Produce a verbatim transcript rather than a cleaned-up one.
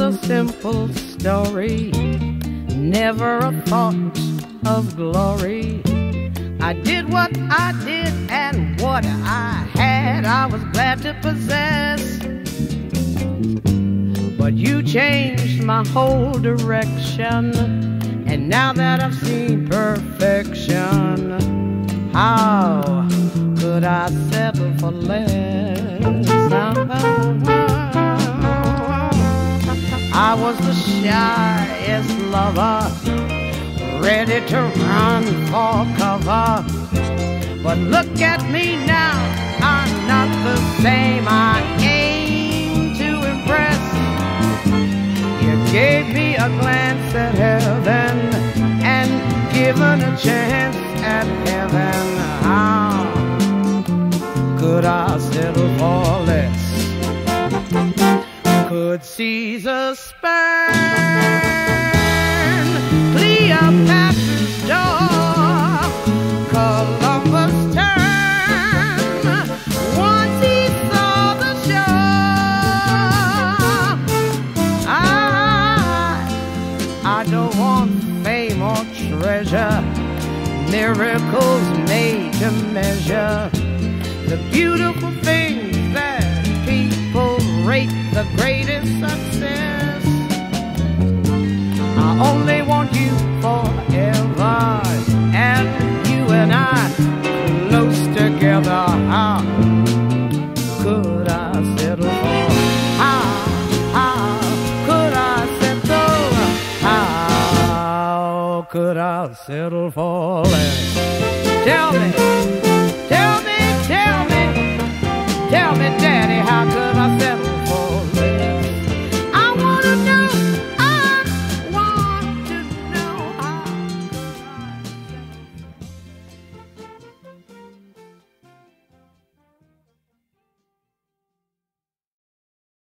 a simple story, never a thought of glory. I did what I did and what I had I was glad to possess, but you changed my whole direction, and now that I've seen perfection, how could I settle for less? I was the shyest lover, ready to run for cover, but look at me now, I'm not the same. I aim to impress. You gave me a glance at heaven and given a chance at heaven. How could I settle for less? Could Caesar spurn Cleopatra's door, Columbus turned once he saw the shore. I, I don't want fame or treasure, miracles made to measure, the beautiful things that people rate the greatest success. I only want you forever, and you and I close together. How could I settle for? How, how could I settle? How could I settle for less? Tell me, tell me.